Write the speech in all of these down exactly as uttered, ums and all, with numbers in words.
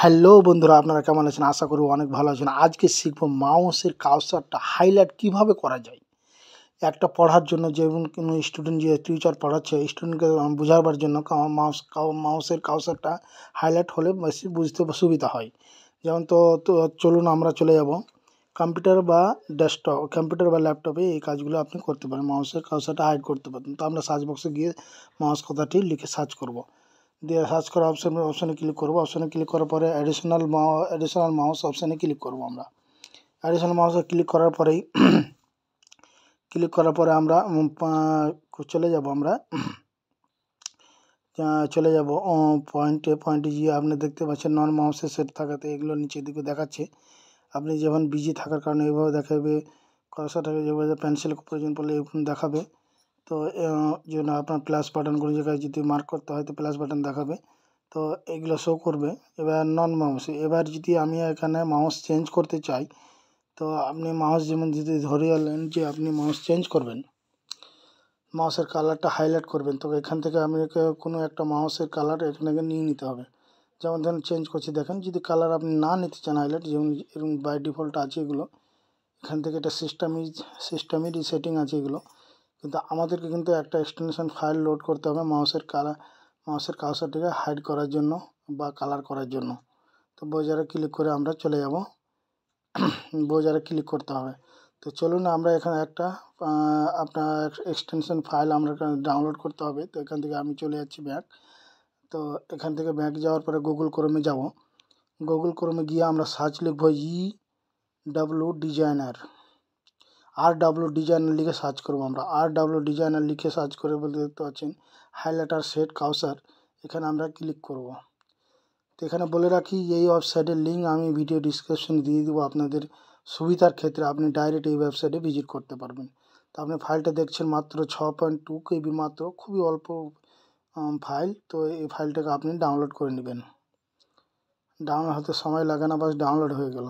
Hello বন্ধুরা, আপনারা কেমন আছেন? আশা করি অনেক ভালো আছেন। আজকে শিখব মাউসের কাউসারটা হাইলাইট কিভাবে করা যায়। একটা পড়ার জন্য, যেমন কোনো স্টুডেন্ট যে টিচার পড়াচ্ছে স্টুডেন্টকে বোঝাবার জন্য মাউস মাউসের কাউসারটা হাইলাইট হলে বেশি বুঝতে সুবিধা হয়। যেমন তো চলুন আমরা চলে যাব কম্পিউটার বা ডেস্কটপ, কম্পিউটার বা ল্যাপটপে এই কাজগুলো আপনি করতে পারেন, মাউসের কাউসারটা হাইড করতে পারেন। তো আমরা সার্চ বক্সে গিয়ে মাউস কথাটি লিখে সার্চ করবো, দিয়ে সার্চ করা অপশন অপশানে ক্লিক করবো। অপশানে ক্লিক করার পরে অ্যাডিশনাল মাউ অ্যাডিশনাল মাউস অপশানে ক্লিক করবো। আমরা অ্যাডিশনাল মাউসে ক্লিক করার পরেই ক্লিক করার পরে আমরা চলে যাব আমরা চলে যাব পয়েন্টে। পয়েন্টে গিয়ে আপনি দেখতে পাচ্ছেন নন মাউসে সেট থাকাতে এগুলো নিচের দিকে দেখাচ্ছে। আপনি যখন বিজি থাকার কারণে এইভাবে দেখাবে, কার্সারটাকে যেভাবে পেন্সিল প্রয়োজন পড়লে এরকম দেখাবে। তো যেন আপনার প্লাস বাটন কোনো জায়গায় যদি মার্ক করতে হয় তো প্লাস বাটন দেখাবে, তো এগুলো শো করবে। এবার নন মাউস, এবার যদি আমি এখানে মাউস চেঞ্জ করতে চাই, তো আপনি মাউস যেমন যদি ধরে আলেন যে আপনি মাউস চেঞ্জ করবেন, মাউসের কালারটা হাইলাইট করবেন, তো এখান থেকে আপনাকে কোনো একটা মাউসের কালার এখানে নিয়ে নিতে হবে। যেমন ধরুন চেঞ্জ করছি, দেখেন যদি কালার আপনি না নিতে চান হাইলাইট, যেমন এরকম বাই ডিফল্ট আছে এগুলো, এখান থেকে এটা সিস্টেমই সিস্টেমেরই সেটিং আছে এগুলো, কিন্তু আমাদেরকে কিন্তু একটা এক্সটেনশন ফাইল লোড করতে হবে মাউসের কালার মাউসের কাউসারটিকে হাইড করার জন্য বা কালার করার জন্য। তো ব্রাউজারে ক্লিক করে আমরা চলে যাব, ব্রাউজারে ক্লিক করতে হবে। তো চলুন আমরা এখানে একটা আপনার এক্সটেনশন ফাইল আমরা ডাউনলোড করতে হবে। তো এখান থেকে আমি চলে যাচ্ছি ব্যাক। তো এখান থেকে ব্যাক যাওয়ার পরে গুগল ক্রোমে যাব। গুগল ক্রোমে গিয়ে আমরা সার্চ লিখব ই ডাব্লু ডিজাইনার, আর ডাব্লু ডিজাইনার লিখে সার্চ করবো আমরা। আর ডাব্লু ডিজাইনার লিখে সার্চ করে বলতে দেখতে পাচ্ছেন হাইলাইটার সেট কাউসার, এখানে আমরা ক্লিক করব। তো এখানে বলে রাখি এই ওয়েবসাইটের লিঙ্ক আমি ভিডিও ডিসক্রিপশন দিয়ে দেবো, আপনাদের সুবিধার ক্ষেত্রে আপনি ডাইরেক্ট এই ওয়েবসাইটে ভিজিট করতে পারবেন। তো আপনি ফাইলটা দেখছেন মাত্র ছ পয়েন্ট টু কেবি, মাত্র খুবই অল্প ফাইল। তো এই ফাইলটাকে আপনি ডাউনলোড করে নেবেন, ডাউনলোড হতে সময় লাগে না, বাস ডাউনলোড হয়ে গেল।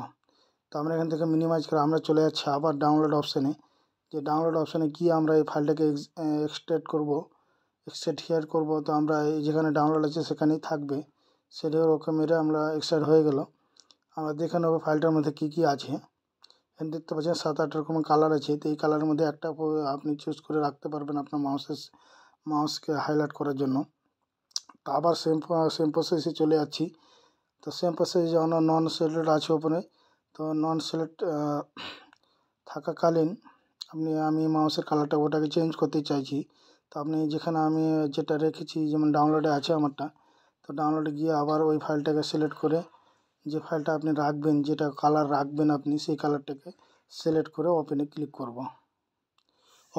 তো আমরা এখান থেকে মিনিমাইজ করে আমরা চলে যাচ্ছি আবার ডাউনলোড অপশানে। যে ডাউনলোড অপশানে গিয়ে আমরা এই ফাইলটাকে এক্সট্রাক্ট করব, এক্সট্রাক্ট হিয়ার করব। তো আমরা এই যেখানে ডাউনলোড আছে সেখানেই থাকবে, সেটাও ওকে মেরে আমরা এক্সট্রাক্ট হয়ে গেল। আমরা দেখে নেবো ফাইলটার মধ্যে কী কী আছে। এখানে দেখতে পাচ্ছেন সাত আট রকমের কালার আছে। তো এই কালারের মধ্যে একটা আপনি চুজ করে রাখতে পারবেন আপনার মাউসের মাউসকে হাইলাইট করার জন্য। তো আবার সেম সেম প্রসেসে চলে যাচ্ছি। তো সেম প্রসেসে যেন নন সিলেক্টেড আছে ওপরে, তো নন সিলেক্ট থাকাকালীন আপনি আমি মাউসের কালারটা ওটাকে চেঞ্জ করতে চাইছি। তো আপনি যেখানে আমি যেটা রেখেছি, যেমন ডাউনলোডে আছে আমারটা, তো ডাউনলোডে গিয়ে আবার ওই ফাইলটাকে সিলেক্ট করে যে ফাইলটা আপনি রাখবেন, যেটা কালার রাখবেন আপনি সেই কালারটাকে সিলেক্ট করে ওপেনে ক্লিক করব।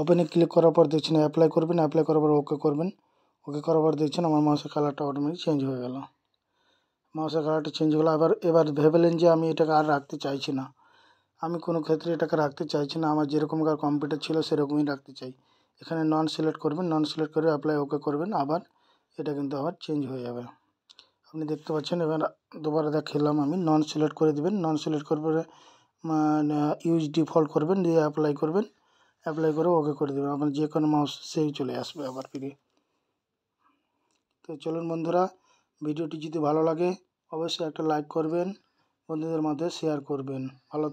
ওপেনে ক্লিক করার পর দেখছেন অ্যাপ্লাই করবেন, অ্যাপ্লাই করার পর ওকে করবেন। ওকে করার পর দেখছেন আমার মাউসের কালারটা অটোমেটিক চেঞ্জ হয়ে গেল। মাউসের কালারটা চেঞ্জ হলো। আবার এবার ভেবেলেন যে আমি এটাকে আর রাখতে চাইছি না, আমি কোনো ক্ষেত্রে এটাকে রাখতে চাইছি না, আমার যেরকমকার কম্পিউটার ছিল সেরকমই রাখতে চাই। এখানে নন সিলেক্ট করবেন, নন সিলেক্ট করে অ্যাপ্লাই ওকে করবেন, আবার এটা কিন্তু আবার চেঞ্জ হয়ে যাবে। আপনি দেখতে পাচ্ছেন এবার দুবার দেখালাম আমি, নন সিলেক্ট করে দেবেন, নন সিলেক্ট করে ইউজ ডিফল্ট করবেন, দিয়ে অ্যাপ্লাই করবেন, অ্যাপ্লাই করে ওকে করে দেবেন। আপনার যে কোনো মাউস সেই চলে আসবে আবার ফিরে। তো চলুন বন্ধুরা, ভিডিওটি যদি ভালো লাগে অবশ্যই একটা লাইক করবেন, বন্ধুদের মধ্যে শেয়ার করবেন। ভালো।